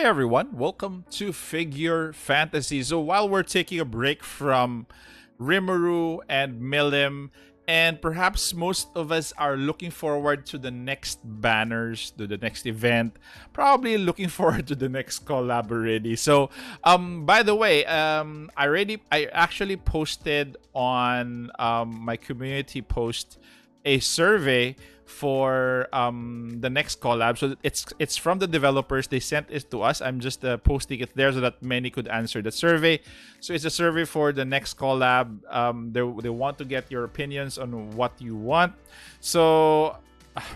Hey everyone, welcome to Figure Fantasy. So while we're taking a break from Rimuru and Milim, and perhaps most of us are looking forward to the next banners, to the next event, probably looking forward to the next collab already. So by the way, I actually posted on my community post a survey for the next collab. So it's from the developers. They sent it to us. I'm just posting it there so that many could answer the survey. So it's a survey for the next collab. They want to get your opinions on what you want. So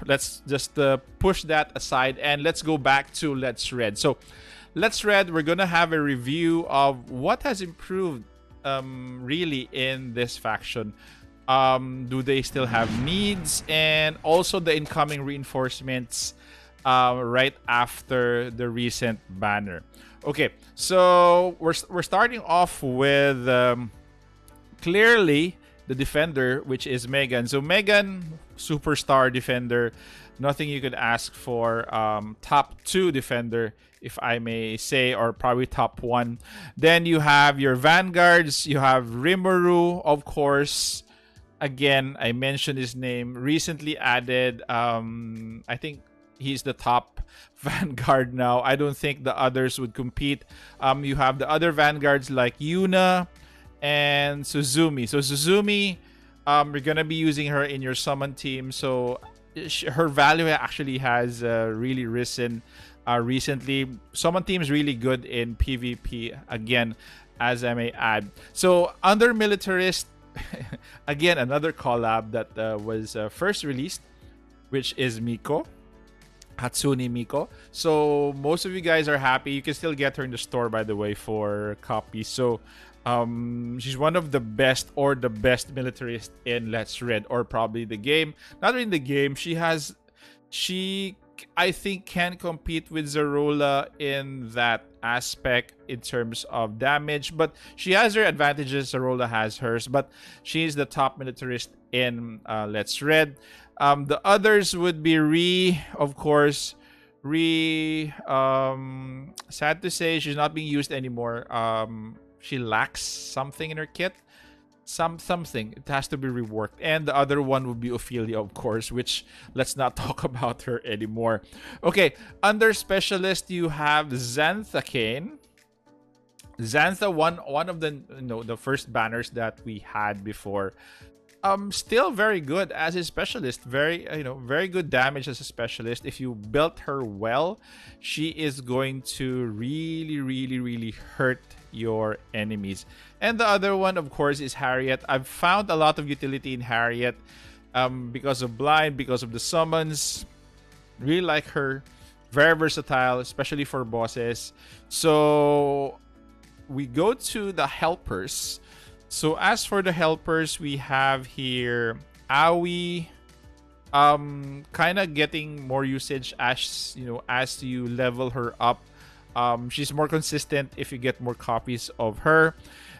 let's just push that aside and let's go back to Let's Red. So Let's Red, we're gonna have a review of what has improved really in this faction. Do they still have needs, and also the incoming reinforcements right after the recent banner? Okay, so we're starting off with clearly the defender, which is Megan. So Megan, superstar defender, nothing you could ask for. Top two defender, if I may say, or probably top one. Then you have your vanguards. You have Rimuru, of course. Again, I mentioned his name. Recently added, I think he's the top vanguard now. I don't think the others would compete. You have the other vanguards like Yuna and Suzumi. So Suzumi, you're going to be using her in your summon team. So her value actually has really risen recently. Summon team is really good in PvP, again, as I may add. So under militarist, again, another collab that was first released, which is Miko, Hatsune Miku. So most of you guys are happy. You can still get her in the store, by the way, for copies. So she's one of the best, or the best militarist in Let's Red, or probably the game. Not in the game, she I think can compete with Zarola in that aspect in terms of damage, but she has her advantages. Zarola has hers, but she is the top militarist in Let's Red. The others would be Re, of course. Sad to say, she's not being used anymore. She lacks something in her kit. Something. It has to be reworked. And the other one would be Ophelia, of course, which let's not talk about her anymore. Okay, under specialist you have Xantha Kane. Xantha, one of the the first banners that we had before. Still very good as a specialist. Very, very good damage as a specialist. If you built her well, she is going to really, really, really hurt your enemies. And the other one, of course, is Harriet. I've found a lot of utility in Harriet because of blind, because of the summons. Really like her. Very versatile, especially for bosses. So we go to the helpers. So as for the helpers, we have here Aoi, kind of getting more usage as as you level her up. She's more consistent if you get more copies of her.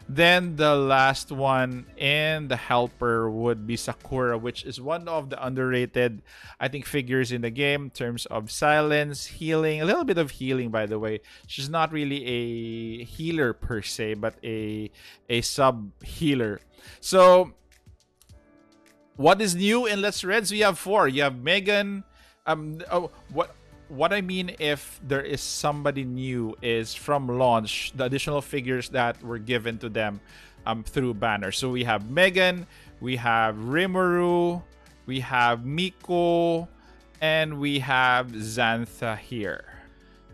Then the last one and the helper would be Sakura, which is one of the underrated, I think, figures in the game in terms of silence, healing, a little bit of healing, by the way. She's not really a healer per se, but a sub-healer. So what is new in Let's Red? So you have four. You have Megan. What I mean, if there is somebody new, is from launch, the additional figures that were given to them through banners. So we have Megan, we have Rimuru, we have Miko, and we have Xantha here.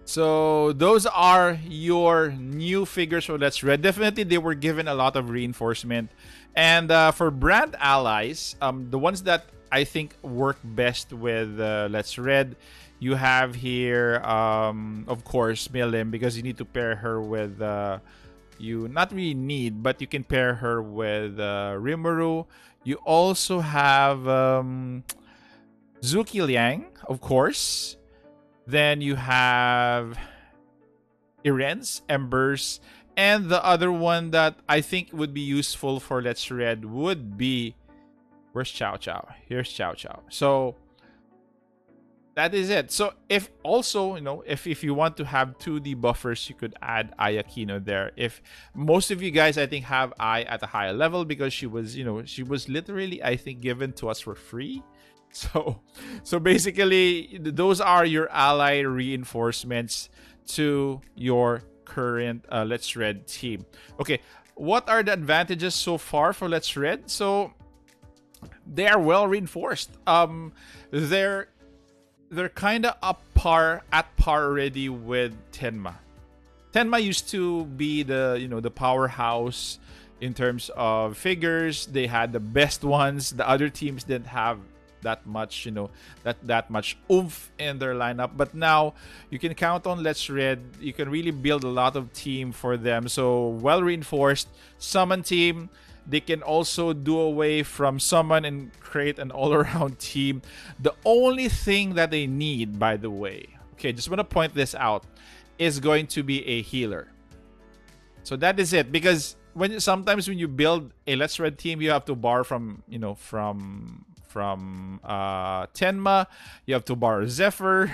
So those are your new figures for Let's Red. Definitely, they were given a lot of reinforcement. And for brand allies, the ones that I think work best with Let's Red, you have here, of course, Milim, because you need to pair her with not really need, but you can pair her with Rimuru. You also have Zuki Liang, of course. Then you have Irens, Embers, and the other one that I think would be useful for Let's Red would be, where's Chao Chao? Here's Chao Chao. So that is it. So if also, you know, if you want to have 2D buffers, you could add Ayakino there. If most of you guys, I think, have Ai at a higher level, because she was, you know, she was literally, I think, given to us for free. So basically, those are your ally reinforcements to your current Let's Red team. Okay, what are the advantages so far for Let's Red? So they are well reinforced. They're kind of at par already with Tenma. Tenma used to be the, you know, the powerhouse in terms of figures. They had the best ones. The other teams didn't have that much, you know, that much oomph in their lineup. But now you can count on Let's Red. You can really build a lot of team for them. So well reinforced summon team. They can also do away from summon and create an all-around team. The only thing that they need, by the way, okay, just want to point this out, is going to be a healer. So that is it, because sometimes when you build a Let's Red team, you have to borrow from, you know, from Tenma, you have to borrow Zephyr,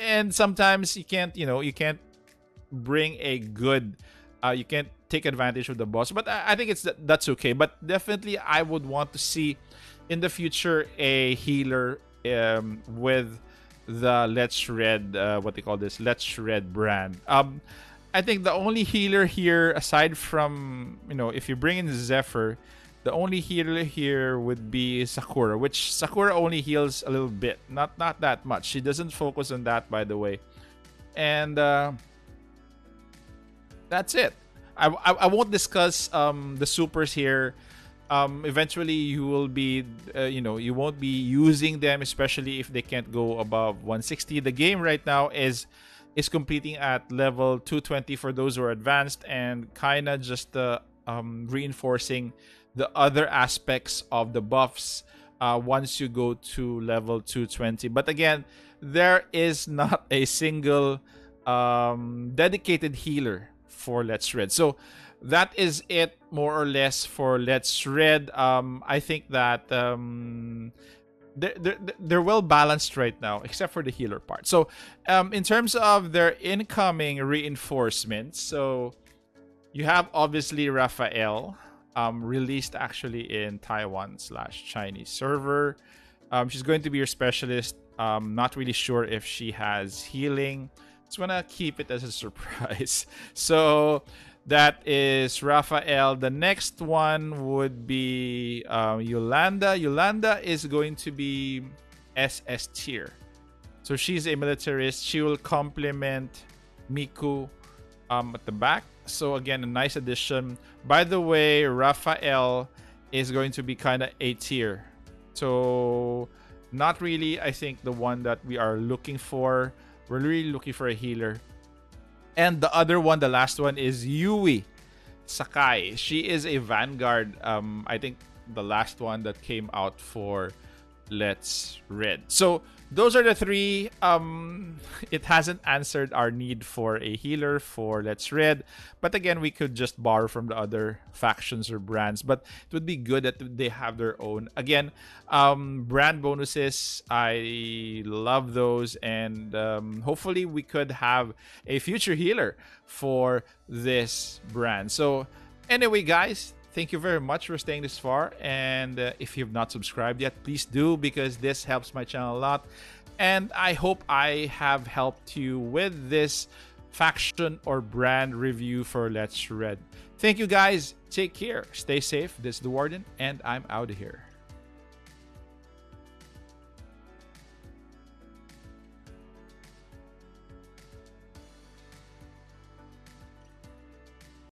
and sometimes you can't, you know, you can't bring a good, you can't take advantage of the boss. But I think that's okay. But definitely, I would want to see in the future a healer with the Let's Red, Let's Red brand. I think the only healer here, aside from, you know, if you bring in Zephyr, the only healer here would be Sakura, which Sakura only heals a little bit, not that much. She doesn't focus on that, by the way, and that's it. I won't discuss the supers here. Eventually, you will be, you know, you won't be using them, especially if they can't go above 160. The game right now is competing at level 220 for those who are advanced, and kind of just reinforcing the other aspects of the buffs once you go to level 220. But again, there is not a single dedicated healer for Let's Red. So that is it, more or less, for Let's Red. I think that they're well balanced right now, except for the healer part. So in terms of their incoming reinforcements, so you have obviously Raphael, released actually in Taiwan/Chinese server. She's going to be your specialist. Not really sure if she has healing. Just want to keep it as a surprise. So that is Raphael. The next one would be Yolanda. Yolanda is going to be SS tier. So she's a militarist. She will complement Miku at the back. So again, a nice addition. By the way, Raphael is going to be kind of A tier. So not really, I think, the one that we are looking for. We're really looking for a healer. And the other one, the last one, is Yui Sakai. She is a Vanguard. I think the last one that came out for Let's Red. So those are the three. It hasn't answered our need for a healer for Let's Red. But again, we could just borrow from the other factions or brands. But it would be good that they have their own. Again, brand bonuses, I love those. And hopefully we could have a future healer for this brand. So anyway, guys, thank you very much for staying this far, and if you've not subscribed yet, please do, because this helps my channel a lot, and I hope I have helped you with this faction or brand review for Let's Red. Thank you guys, take care, stay safe. This is the Warden, and I'm out of here.